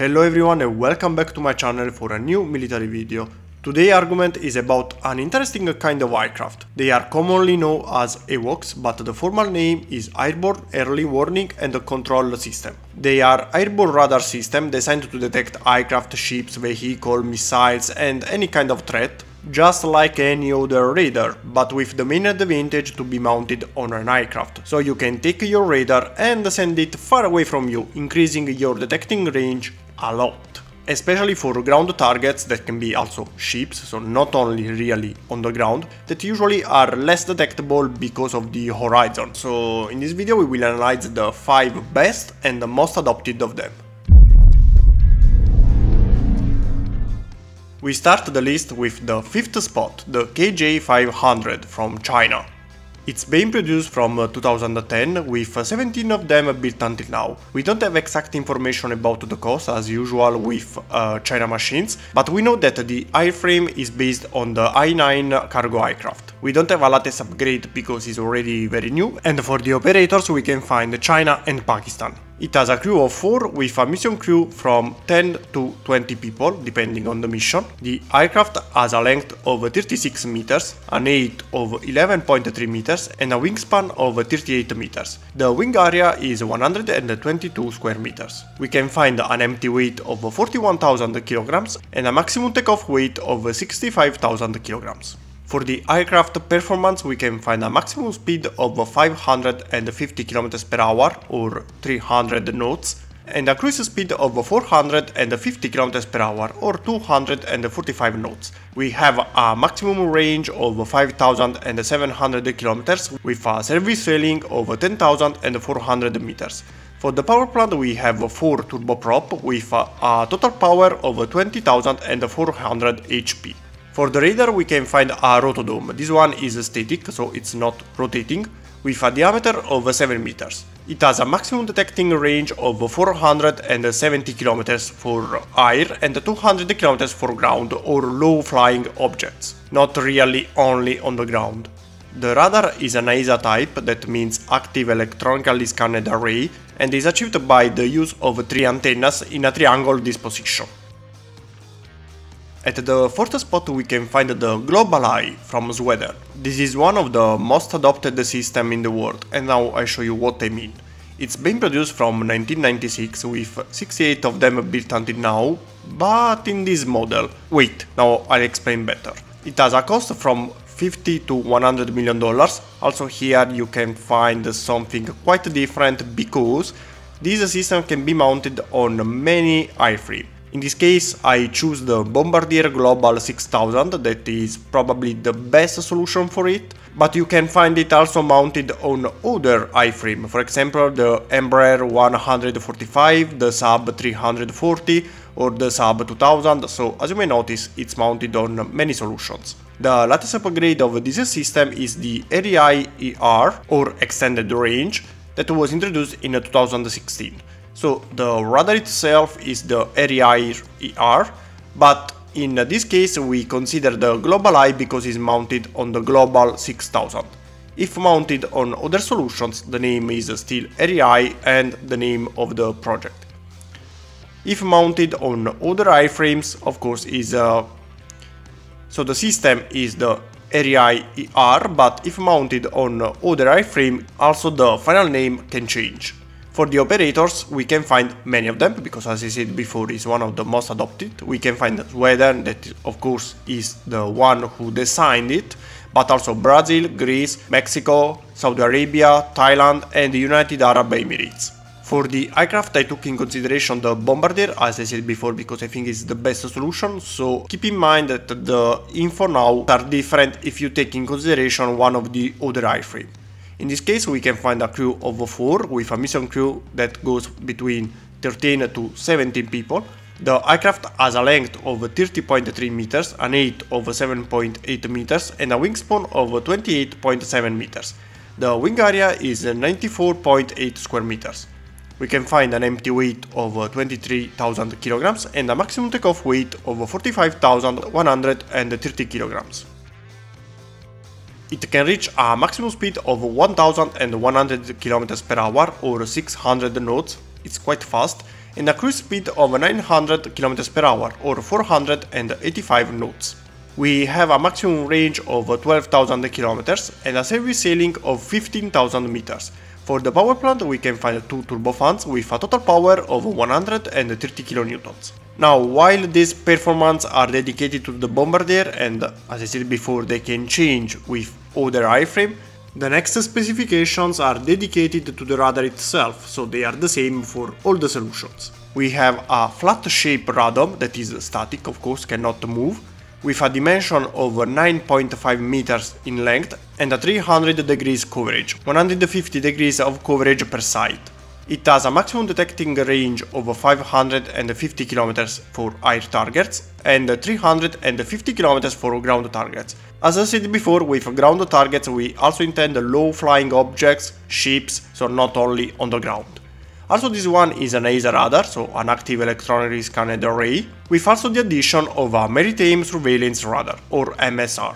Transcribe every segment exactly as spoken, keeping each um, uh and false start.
Hello everyone and welcome back to my channel for a new military video. Today's argument is about an interesting kind of aircraft. They are commonly known as AWACS, but the formal name is Airborne Early Warning and Control System. They are airborne radar systems designed to detect aircraft, ships, vehicles, missiles and any kind of threat, just like any other radar, but with the main advantage to be mounted on an aircraft, so you can take your radar and send it far away from you, increasing your detecting range a lot. Especially for ground targets that can be also ships, so not only really on the ground, that usually are less detectable because of the horizon. So in this video we will analyze the five best and the most adopted of them. We start the list with the fifth spot, the K J five hundred from China. It's being produced from two thousand ten, with seventeen of them built until now. We don't have exact information about the cost, as usual with uh, China machines, but we know that the airframe is based on the Y nine cargo aircraft. We don't have a latest upgrade because it's already very new, and for the operators we can find China and Pakistan. It has a crew of four, with a mission crew from ten to twenty people, depending on the mission. The aircraft has a length of thirty-six meters, an height of eleven point three meters and a wingspan of thirty-eight meters. The wing area is one hundred twenty-two square meters. We can find an empty weight of forty-one thousand kilograms and a maximum takeoff weight of sixty-five thousand kilograms. For the aircraft performance we can find a maximum speed of five hundred fifty kilometers per hour or three hundred knots and a cruise speed of four hundred fifty kilometers per hour or two hundred forty-five knots. We have a maximum range of five thousand seven hundred kilometers with a service ceiling of ten thousand four hundred meters. For the power plant we have four turboprop with a total power of twenty thousand four hundred H P. For the radar we can find a rotodome. This one is static, so it's not rotating, with a diameter of seven meters. It has a maximum detecting range of four hundred seventy kilometers for air and two hundred kilometers for ground or low flying objects, not really only on the ground. The radar is an AESA type, that means active electronically scanned array, and is achieved by the use of three antennas in a triangle disposition. At the fourth spot we can find the Global Eye from Sweden. This is one of the most adopted systems in the world, and now I show you what I mean. It's been produced from nineteen ninety-six, with sixty-eight of them built until now, but in this model. Wait, now I'll explain better. It has a cost from fifty to one hundred million dollars, also here you can find something quite different because this system can be mounted on many airframes. In this case I choose the Bombardier Global six thousand, that is probably the best solution for it, but you can find it also mounted on other airframes, for example the Embraer one forty-five, the Saab three forty or the Saab two thousand, so as you may notice it's mounted on many solutions. The latest upgrade of this system is the ERIEYE or Extended Range, that was introduced in two thousand sixteen. So the radar itself is the ERIEYE, but in this case we consider the Global Eye because it's mounted on the Global six thousand. If mounted on other solutions, the name is still ERIEYE and the name of the project. If mounted on other airframes, of course, is uh... so the system is the ERIEYE, but if mounted on other airframe, also the final name can change. For the operators we can find many of them, because as I said before is one of the most adopted. We can find Sweden, that of course is the one who designed it, but also Brazil, Greece, Mexico, Saudi Arabia, Thailand and the United Arab Emirates. For the aircraft I took in consideration the Bombardier, as I said before, because I think it's the best solution, so keep in mind that the info now are different if you take in consideration one of the other airframes. In this case we can find a crew of four, with a mission crew that goes between thirteen to seventeen people. The aircraft has a length of thirty point three meters, an height of seven point eight meters and a wingspan of twenty-eight point seven meters. The wing area is ninety-four point eight square meters. We can find an empty weight of twenty-three thousand kilograms and a maximum takeoff weight of forty-five thousand one hundred thirty kilograms. It can reach a maximum speed of one thousand one hundred kilometers per hour or six hundred knots, it's quite fast, and a cruise speed of nine hundred kilometers per hour or four hundred eighty-five knots. We have a maximum range of twelve thousand kilometers and a service ceiling of fifteen thousand meters. For the power plant we can find two turbofans with a total power of one hundred thirty kilonewtons. Now, while these performances are dedicated to the Bombardier and, as I said before, they can change with other airframe, the next specifications are dedicated to the radar itself, so they are the same for all the solutions. We have a flat-shaped radome that is static, of course, cannot move, with a dimension of nine point five meters in length and a three hundred degrees coverage, one hundred fifty degrees of coverage per side. It has a maximum detecting range of five hundred fifty kilometers for air targets and three hundred fifty kilometers for ground targets. As I said before, with ground targets we also intend low-flying objects, ships, so not only on the ground. Also, this one is an A E S A radar, so an active electronically scanned array, with also the addition of a maritime surveillance radar, or M S R.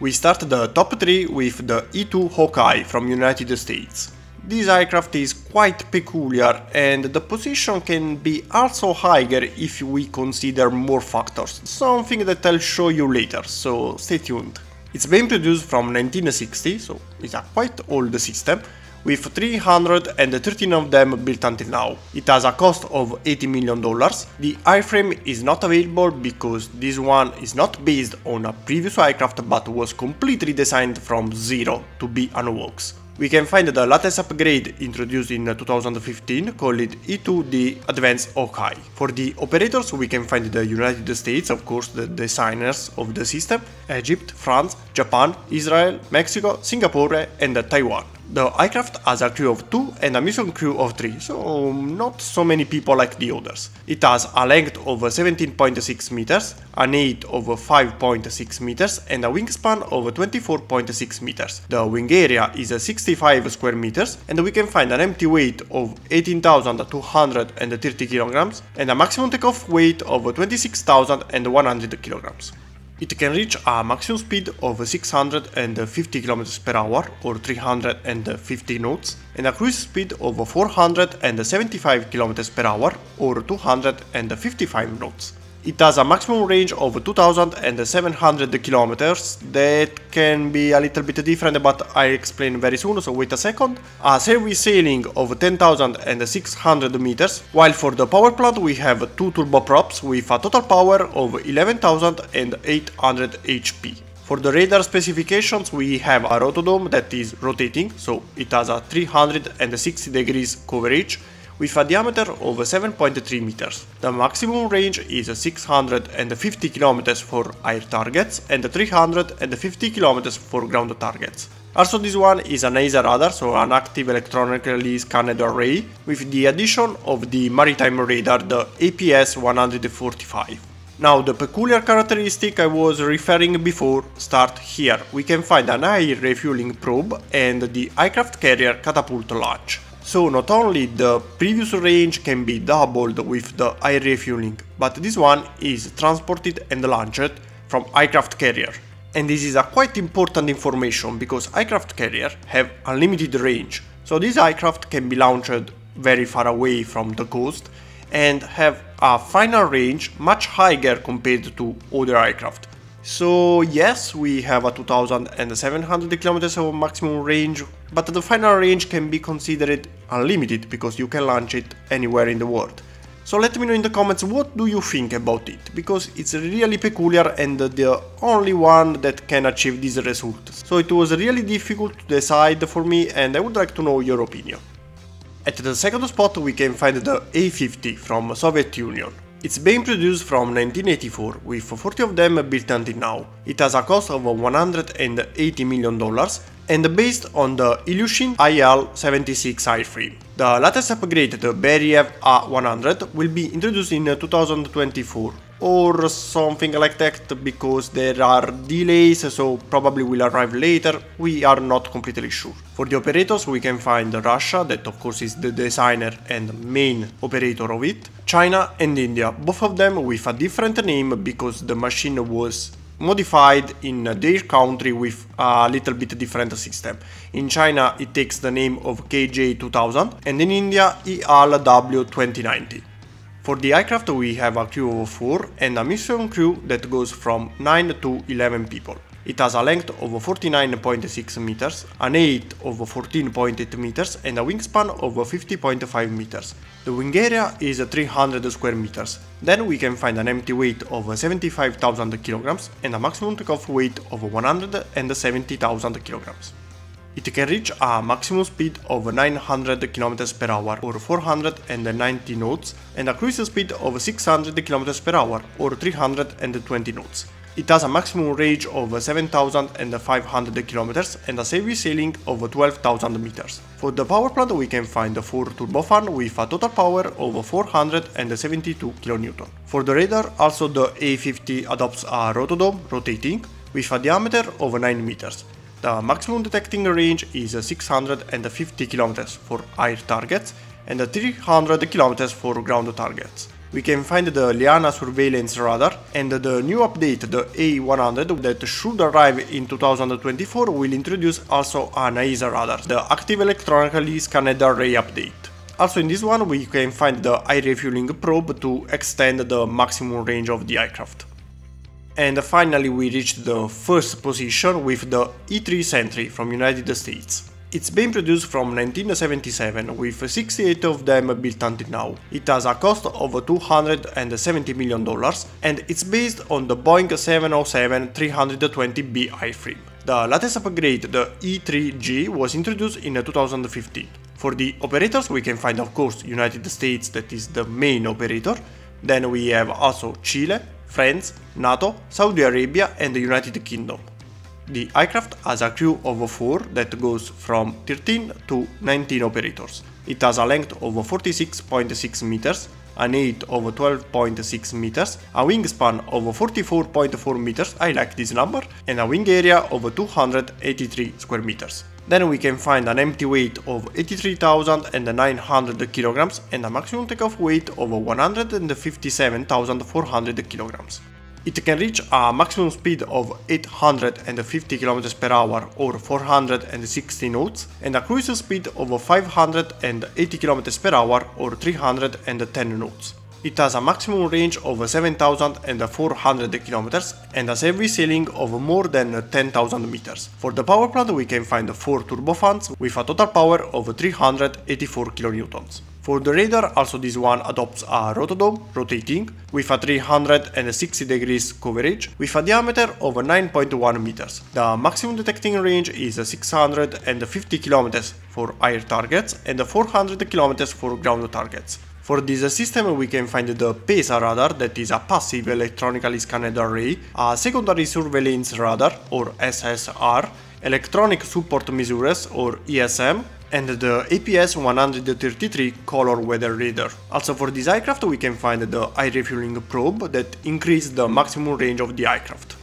We start the top three with the E two Hawkeye from United States. This aircraft is quite peculiar and the position can be also higher if we consider more factors, something that I'll show you later, so stay tuned. It's been produced from nineteen sixty, so it's a quite old system, with three hundred thirteen of them built until now. It has a cost of eighty million dollars. The airframe is not available because this one is not based on a previous aircraft but was completely designed from zero to be an AWACS. We can find the latest upgrade introduced in two thousand fifteen called E two D Advanced Hawkeye. For the operators we can find the United States, of course the designers of the system, Egypt, France, Japan, Israel, Mexico, Singapore and Taiwan. The aircraft has a crew of two and a mission crew of three, so not so many people like the others. It has a length of seventeen point six meters, an height of five point six meters and a wingspan of twenty-four point six meters. The wing area is sixty-five square meters and we can find an empty weight of eighteen thousand two hundred thirty kilograms and a maximum takeoff weight of twenty-six thousand one hundred kilograms. It can reach a maximum speed of six hundred fifty kilometers per hour or three hundred fifty knots and a cruise speed of four hundred seventy-five kilometers per hour or two hundred fifty-five knots. It has a maximum range of two thousand seven hundred kilometers, that can be a little bit different but I'll explain very soon, so wait a second. A service ceiling of ten thousand six hundred meters, while for the power plant we have two turboprops with a total power of eleven thousand eight hundred horsepower. For the radar specifications we have a rotodome that is rotating, so it has a three hundred sixty degrees coverage, with a diameter of seven point three meters. The maximum range is six hundred fifty kilometers for air targets and three hundred fifty kilometers for ground targets. Also, this one is an A E S A radar, so an active electronically scanned array, with the addition of the maritime radar, the A P S one forty-five. Now, the peculiar characteristic I was referring before start here. We can find an air refueling probe and the aircraft carrier catapult launch. So not only the previous range can be doubled with the air refueling, but this one is transported and launched from aircraft carrier. And this is a quite important information because aircraft carrier have unlimited range. So this aircraft can be launched very far away from the coast and have a final range much higher compared to other aircraft. So yes, we have a two thousand seven hundred kilometers of maximum range, but the final range can be considered unlimited because you can launch it anywhere in the world. So let me know in the comments what do you think about it, because it's really peculiar and the only one that can achieve these results. So it was really difficult to decide for me and I would like to know your opinion. At the second spot we can find the A fifty from Soviet Union. It's been produced from nineteen eighty-four, with forty of them built until now. It has a cost of one hundred eighty million dollars and based on the Ilyushin I L seventy-six airframe. The latest upgrade, the Beriev A one hundred, will be introduced in two thousand twenty-four or something like that, because there are delays, so probably will arrive later, we are not completely sure. For the operators we can find Russia, that of course is the designer and main operator of it, China and India, both of them with a different name because the machine was modified in their country with a little bit different system. In China it takes the name of K J two thousand and in India E L W twenty ninety. For the aircraft we have a crew of four and a mission crew that goes from nine to eleven people. It has a length of forty-nine point six meters, an height of fourteen point eight meters and a wingspan of fifty point five meters. The wing area is three hundred square meters. Then we can find an empty weight of seventy-five thousand kilograms and a maximum takeoff weight of one hundred seventy thousand kilograms. It can reach a maximum speed of nine hundred kilometers per hour or four hundred ninety knots and a cruise speed of six hundred kilometers per hour or three hundred twenty knots. It has a maximum range of seven thousand five hundred kilometers and a service ceiling of twelve thousand meters. For the power plant we can find four turbofan with a total power of four hundred seventy-two kilonewtons. For the radar also the A fifty adopts a rotodome rotating with a diameter of nine meters. The maximum detecting range is six hundred fifty kilometers for air targets and three hundred kilometers for ground targets. We can find the Liana surveillance radar, and the new update, the A one hundred, that should arrive in two thousand twenty-four will introduce also an A E S A radar, the active electronically scanned array update. Also in this one we can find the air refueling probe to extend the maximum range of the aircraft. And finally we reached the first position with the E three Sentry from United States. It's been produced from nineteen seventy-seven, with sixty-eight of them built until now. It has a cost of two hundred seventy million dollars and it's based on the Boeing seven oh seven three twenty B airframe. The latest upgrade, the E three G, was introduced in two thousand fifteen. For the operators we can find of course United States, that is the main operator, then we have also Chile, France, NATO, Saudi Arabia and the United Kingdom. The aircraft has a crew of four that goes from thirteen to nineteen operators. It has a length of forty-six point six meters, an height of twelve point six meters, a wingspan of forty-four point four meters, I like this number, and a wing area of two hundred eighty-three square meters. Then we can find an empty weight of eighty-three thousand nine hundred kilograms and a maximum takeoff weight of one hundred fifty-seven thousand four hundred kilograms. It can reach a maximum speed of eight hundred fifty kilometers per hour or four hundred sixty knots and a cruise speed of five hundred eighty kilometers per hour or three hundred ten knots. It has a maximum range of seven thousand four hundred kilometers and a service ceiling of more than ten thousand meters. For the power plant we can find four turbofans with a total power of three hundred eighty-four kilonewtons. For the radar also this one adopts a rotodome rotating with a three hundred sixty degrees coverage with a diameter of nine point one meters. The maximum detecting range is six hundred fifty kilometers for air targets and four hundred kilometers for ground targets. For this system we can find the PESA radar, that is a passive electronically scanned array, a secondary surveillance radar or S S R, electronic support measures or E S M, and the A P S one thirty-three color weather radar. Also for this aircraft we can find the air refueling probe that increases the maximum range of the aircraft.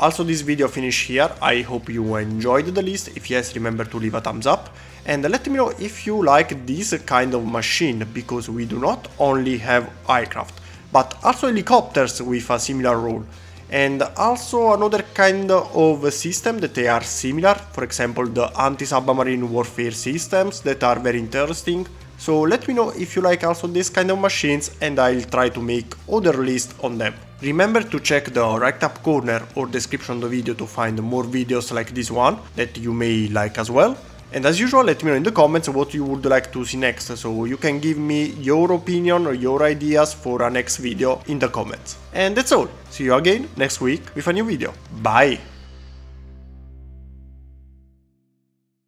Also this video finished here, I hope you enjoyed the list. If yes, remember to leave a thumbs up and let me know if you like this kind of machine, because we do not only have aircraft but also helicopters with a similar role. And also another kind of system that they are similar, for example the anti-submarine warfare systems that are very interesting. So let me know if you like also this kind of machines and I'll try to make other lists on them. Remember to check the right up corner or description of the video to find more videos like this one that you may like as well. And as usual, let me know in the comments what you would like to see next, so you can give me your opinion or your ideas for a next video in the comments. And that's all, see you again next week with a new video, bye!